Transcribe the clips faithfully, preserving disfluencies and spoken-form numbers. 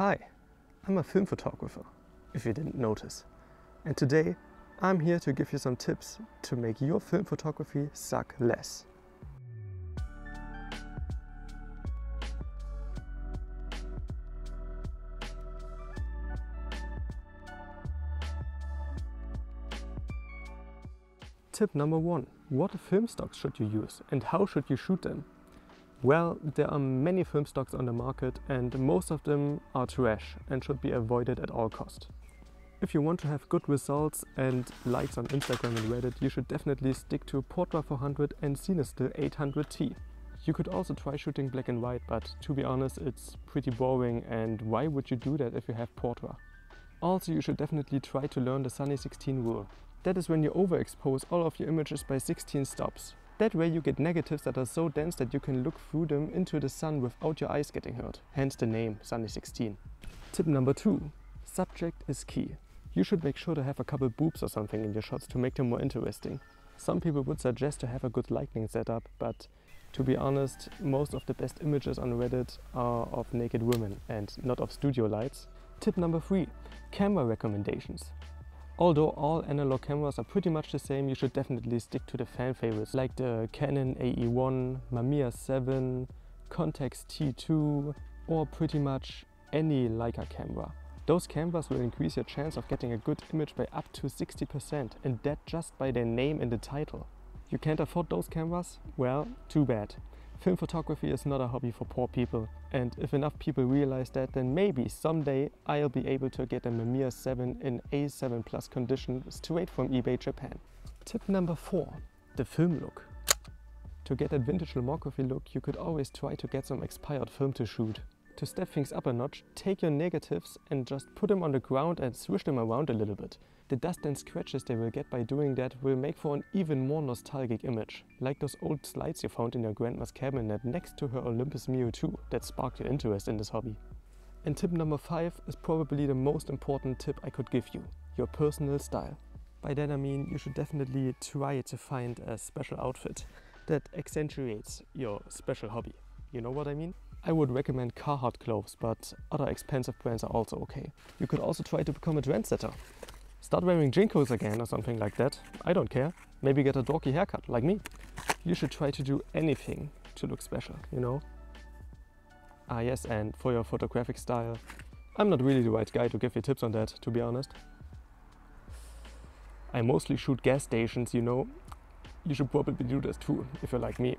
Hi, I'm a film photographer, if you didn't notice, and today I'm here to give you some tips to make your film photography suck less. Tip number one. What film stocks should you use and how should you shoot them? Well, there are many film stocks on the market and most of them are trash and should be avoided at all costs. If you want to have good results and likes on Instagram and Reddit, you should definitely stick to Portra four hundred and Cinestill eight hundred T. You could also try shooting black and white, but to be honest, it's pretty boring, and why would you do that if you have Portra? Also, you should definitely try to learn the Sunny sixteen rule. That is when you overexpose all of your images by sixteen stops. That way you get negatives that are so dense that you can look through them into the sun without your eyes getting hurt. Hence the name Sunny sixteen. Tip number two. Subject is key. You should make sure to have a couple boobs or something in your shots to make them more interesting. Some people would suggest to have a good lighting setup, but to be honest, most of the best images on Reddit are of naked women and not of studio lights. Tip number three. Camera recommendations. Although all analog cameras are pretty much the same, you should definitely stick to the fan favorites like the Canon A E one, Mamiya seven, Contax T two, or pretty much any Leica camera. Those cameras will increase your chance of getting a good image by up to sixty percent, and that just by their name and the title. You can't afford those cameras? Well, too bad. Film photography is not a hobby for poor people, and if enough people realize that, then maybe someday I'll be able to get a Mamiya seven in A seven plus condition straight from eBay Japan. Tip number four. The film look. To get that vintage Lomography look, you could always try to get some expired film to shoot. To step things up a notch, take your negatives and just put them on the ground and swish them around a little bit. The dust and scratches they will get by doing that will make for an even more nostalgic image. Like those old slides you found in your grandma's cabinet next to her Olympus Mio two that sparked your interest in this hobby. And tip number five is probably the most important tip I could give you. Your personal style. By that I mean you should definitely try to find a special outfit that accentuates your special hobby. You know what I mean? I would recommend Carhartt clothes, but other expensive brands are also okay. You could also try to become a trendsetter. Start wearing J N C Os again or something like that. I don't care. Maybe get a dorky haircut, like me. You should try to do anything to look special, you know? Ah yes, and for your photographic style, I'm not really the right guy to give you tips on that, to be honest. I mostly shoot gas stations, you know? You should probably do this too, if you're like me.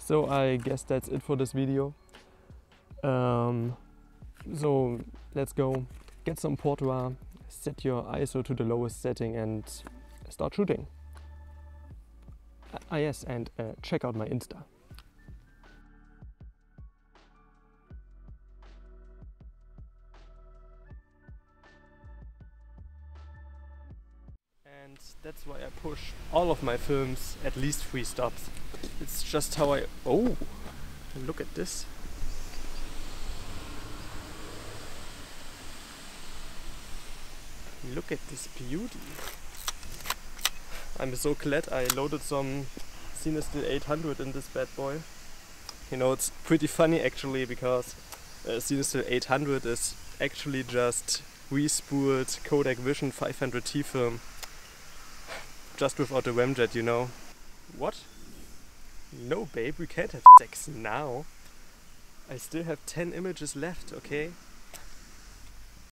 So I guess that's it for this video. Um, so let's go. Get some Portra, set your I S O to the lowest setting and start shooting. Ah yes, and uh, check out my Insta. And that's why I push all of my films at least three stops. It's just how I... Oh! Look at this. Look at this beauty. I'm so glad I loaded some Cinestill eight hundred in this bad boy. You know, it's pretty funny actually, because uh, Cinestill eight hundred is actually just re-spooled Kodak Vision five hundred T film. Just without the REMjet, you know. What? No babe, we can't have sex now. I still have ten images left, okay?